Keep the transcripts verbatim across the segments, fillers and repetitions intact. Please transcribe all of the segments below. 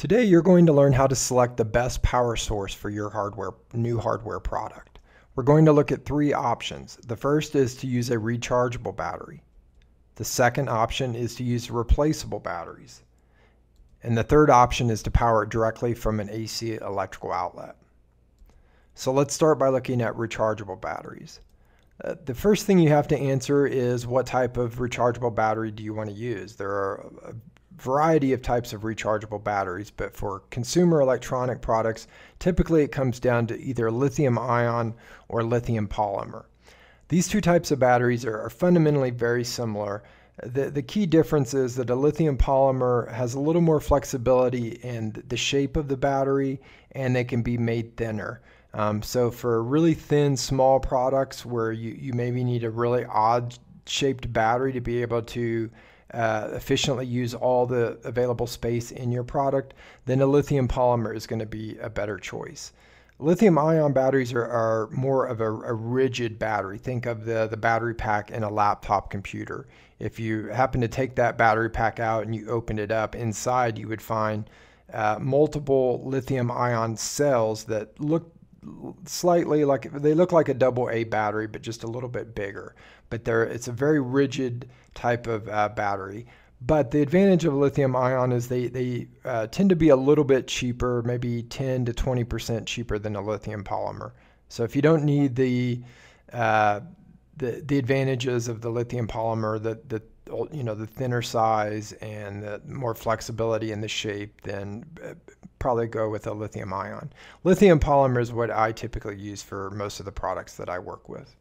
Today you're going to learn how to select the best power source for your hardware, new hardware product. We're going to look at three options. The first is to use a rechargeable battery. The second option is to use replaceable batteries. And the third option is to power it directly from an A C electrical outlet. So let's start by looking at rechargeable batteries. Uh, the first thing you have to answer is what type of rechargeable battery do you want to use? There are a, a variety of types of rechargeable batteries, but for consumer electronic products, typically it comes down to either lithium ion or lithium polymer. These two types of batteries are, are fundamentally very similar. The, the key difference is that a lithium polymer has a little more flexibility in the shape of the battery, and they can be made thinner. Um, so for really thin, small products where you, you maybe need a really odd shaped battery to be able to Uh, efficiently use all the available space in your product, then a lithium polymer is going to be a better choice. Lithium ion batteries are, are more of a, a rigid battery. Think of the, the battery pack in a laptop computer. If you happen to take that battery pack out and you open it up, inside you would find uh, multiple lithium ion cells that look slightly like, they look like a double A battery, but just a little bit bigger. But they're, it's a very rigid type of uh, battery. But the advantage of lithium ion is they, they uh, tend to be a little bit cheaper, maybe ten to twenty percent cheaper than a lithium polymer. So if you don't need the, uh, the, the advantages of the lithium polymer, the, the, you know, the thinner size and the more flexibility in the shape, then probably go with a lithium ion. Lithium polymer is what I typically use for most of the products that I work with.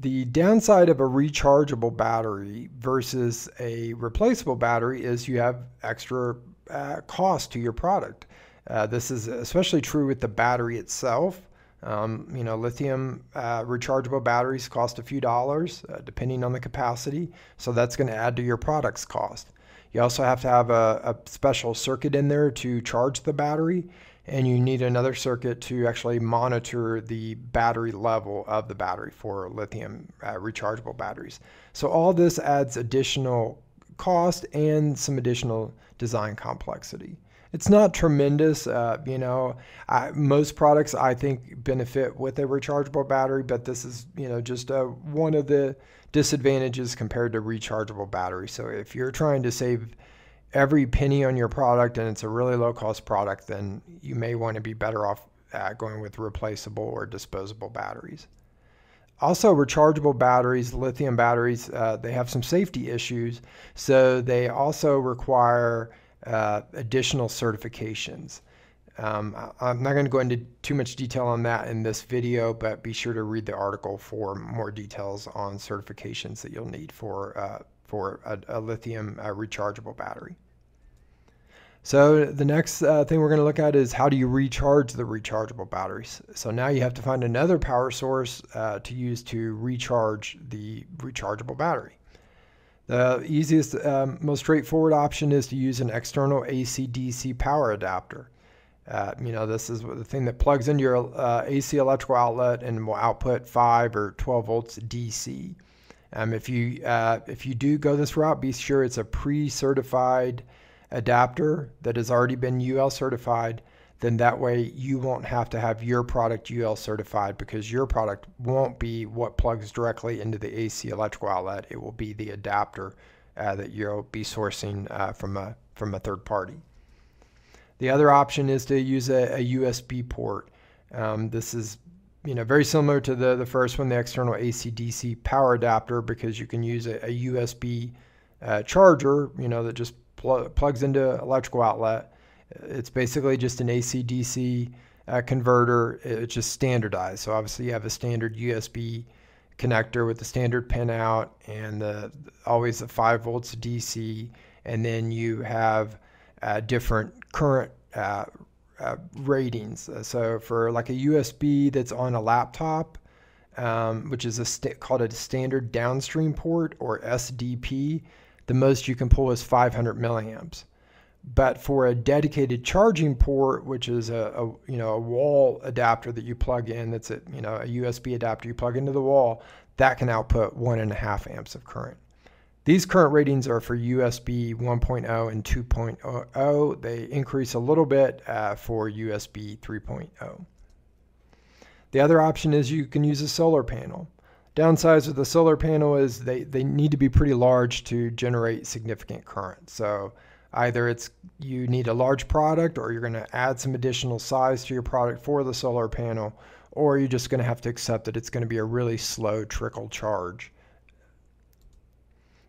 The downside of a rechargeable battery versus a replaceable battery is you have extra uh, cost to your product. Uh, this is especially true with the battery itself. Um, you know, lithium uh, rechargeable batteries cost a few dollars uh, depending on the capacity, so that's going to add to your product's cost. You also have to have a, a special circuit in there to charge the battery, and you need another circuit to actually monitor the battery level of the battery for lithium uh, rechargeable batteries. So all this adds additional cost and some additional design complexity. It's not tremendous, uh, you know, I, most products I think benefit with a rechargeable battery, but this is, you know, just uh, one of the disadvantages compared to rechargeable battery. So if you're trying to save every penny on your product and it's a really low cost product, then you may want to be better off uh, going with replaceable or disposable batteries. Also, rechargeable batteries, lithium batteries, uh, they have some safety issues, so they also require Uh, additional certifications. Um, I'm not going to go into too much detail on that in this video, but be sure to read the article for more details on certifications that you'll need for, uh, for a, a lithium uh, rechargeable battery. So the next uh, thing we're going to look at is how do you recharge the rechargeable batteries. So now you have to find another power source uh, to use to recharge the rechargeable battery. The easiest, um, most straightforward option is to use an external A C D C power adapter. Uh, you know, this is the thing that plugs into your uh, A C electrical outlet and will output five or twelve volts D C. Um, if you uh, if you do go this route, be sure it's a pre-certified adapter that has already been U L certified. Then that way you won't have to have your product U L certified, because your product won't be what plugs directly into the A C electrical outlet. It will be the adapter uh, that you'll be sourcing uh, from, a, from a third party. The other option is to use a, a U S B port. Um, this is you know, very similar to the, the first one, the external A C D C power adapter, because you can use a, a U S B uh, charger you know, that just pl plugs into electrical outlet. It's basically just an A C D C uh, converter. It's just standardized. So obviously you have a standard U S B connector with the standard pinout and the, always the five volts D C. And then you have uh, different current uh, uh, ratings. So for like a U S B that's on a laptop, um, which is a st called a standard downstream port or S D P, the most you can pull is five hundred milliamps. But for a dedicated charging port, which is a, a you know a wall adapter that you plug in, that's a you know a U S B adapter you plug into the wall, that can output one and a half amps of current. These current ratings are for U S B one point oh and two point oh. They increase a little bit uh, for U S B three point oh. The other option is you can use a solar panel. Downsides of the solar panel is they, they need to be pretty large to generate significant current. So either it's you need a large product, or you're going to add some additional size to your product for the solar panel, or you're just going to have to accept that it's going to be a really slow trickle charge.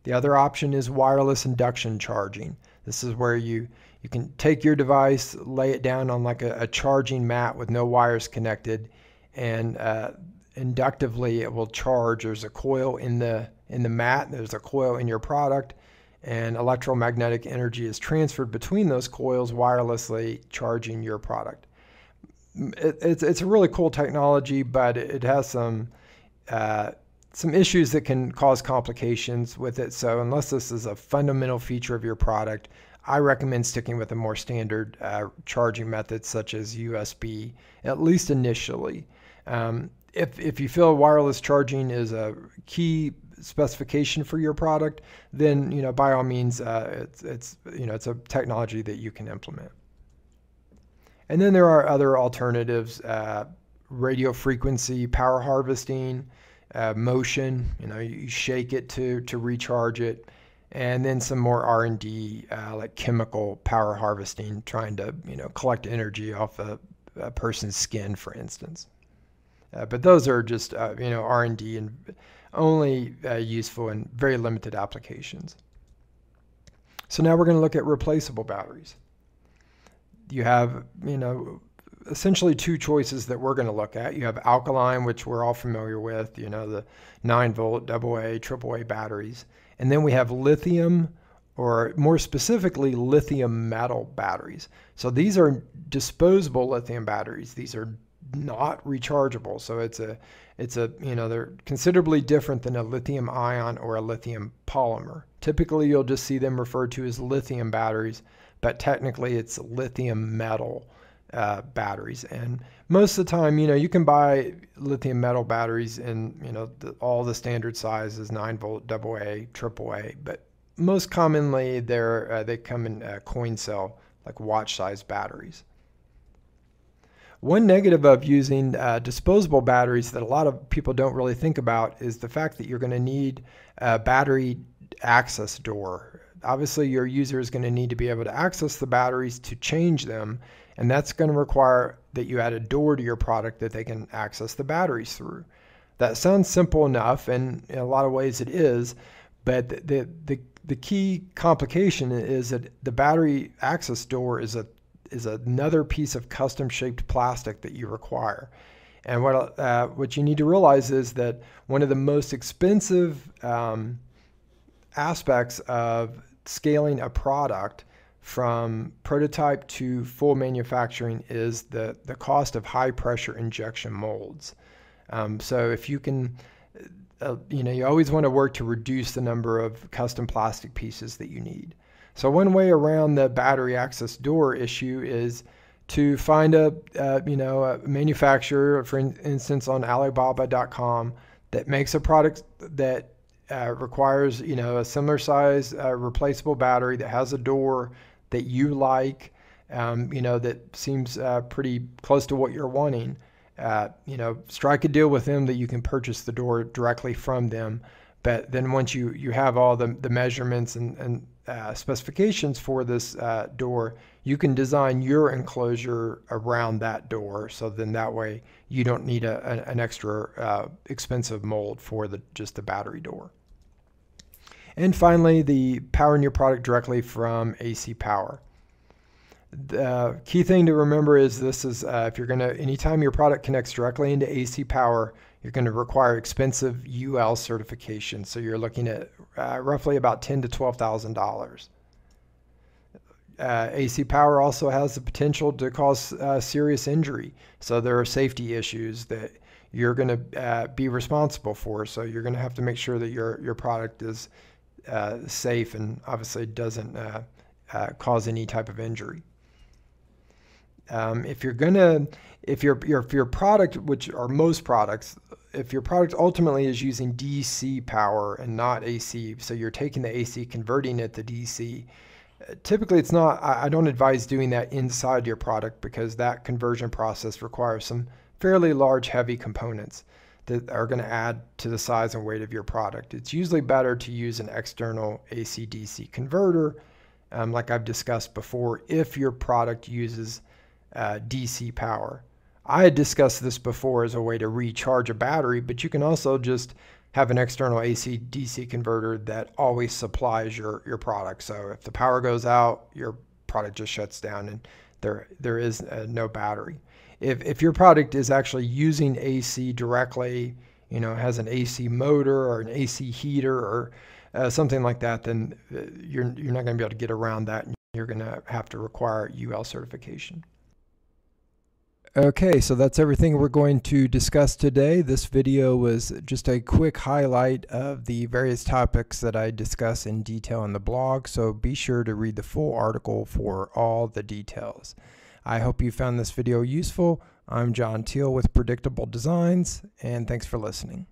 The other option is wireless induction charging. This is where you, you can take your device, lay it down on like a, a charging mat with no wires connected, and uh, inductively it will charge. There's a coil in the, in the mat, there's a coil in your product, and electromagnetic energy is transferred between those coils wirelessly, charging your product. It, it's, it's a really cool technology, but it has some, uh, some issues that can cause complications with it. So unless this is a fundamental feature of your product, I recommend sticking with a more standard uh, charging method such as U S B, at least initially. Um, If, if you feel wireless charging is a key specification for your product, then, you know, by all means, uh, it's, it's, you know, it's a technology that you can implement. And then there are other alternatives, uh, radio frequency, power harvesting, uh, motion, you know, you shake it to, to recharge it, and then some more R and D, uh, like chemical power harvesting, trying to, you know, collect energy off a, a person's skin, for instance. Uh, but those are just, uh, you know, R and D and only uh, useful in very limited applications. So now we're going to look at replaceable batteries. You have, you know, essentially two choices that we're going to look at. You have alkaline, which we're all familiar with, you know, the nine volt, double A, triple A batteries. And then we have lithium, or more specifically, lithium metal batteries. So these are disposable lithium batteries. These are not rechargeable, so it's a it's a you know they're considerably different than a lithium ion or a lithium polymer. Typically you'll just see them referred to as lithium batteries, but technically it's lithium metal uh, batteries. And most of the time, you know, you can buy lithium metal batteries in, you know, the, all the standard sizes, nine volt, double A, triple A, but most commonly they're uh, they come in a coin cell, like watch size batteries. One negative of using uh, disposable batteries that a lot of people don't really think about is the fact that you're going to need a battery access door. Obviously, your user is going to need to be able to access the batteries to change them, and that's going to require that you add a door to your product that they can access the batteries through. That sounds simple enough, and in a lot of ways it is, but the, the, the key complication is that the battery access door is a is another piece of custom-shaped plastic that you require. And what, uh, what you need to realize is that one of the most expensive um, aspects of scaling a product from prototype to full manufacturing is the, the cost of high-pressure injection molds. Um, so if you can, uh, you know, you always want to work to reduce the number of custom plastic pieces that you need. So one way around the battery access door issue is to find a, uh, you know, a manufacturer, for instance, on Alibaba dot com that makes a product that uh, requires, you know, a similar size uh, replaceable battery that has a door that you like, um, you know, that seems uh, pretty close to what you're wanting. Uh, you know, strike a deal with them that you can purchase the door directly from them. But then once you, you have all the, the measurements and, and Uh, specifications for this uh, door, you can design your enclosure around that door, so then that way you don't need a, a, an extra uh, expensive mold for the just the battery door. And finally, the powering your product directly from A C power. The key thing to remember is this is uh, if you're going to, anytime your product connects directly into A C power, you're going to require expensive U L certification. So you're looking at uh, roughly about ten thousand dollars to twelve thousand dollars. Uh, A C power also has the potential to cause uh, serious injury. So there are safety issues that you're going to uh, be responsible for. So you're going to have to make sure that your, your product is uh, safe and obviously doesn't uh, uh, cause any type of injury. Um, if you're gonna, if your, your, if your product, which are most products, if your product ultimately is using D C power and not A C, so you're taking the A C, converting it to D C, typically it's not, I don't advise doing that inside your product because that conversion process requires some fairly large, heavy components that are going to add to the size and weight of your product. It's usually better to use an external A C D C converter, um, like I've discussed before, if your product uses uh, D C power. I had discussed this before as a way to recharge a battery, but you can also just have an external A C D C converter that always supplies your, your product. So if the power goes out, your product just shuts down and there, there is uh, no battery. If, if your product is actually using A C directly, you know, has an A C motor or an A C heater or uh, something like that, then you're, you're not going to be able to get around that. And you're going to have to require U L certification. Okay, so that's everything we're going to discuss today. This video was just a quick highlight of the various topics that I discuss in detail in the blog, so be sure to read the full article for all the details. I hope you found this video useful. I'm John Thiel with Predictable Designs, and thanks for listening.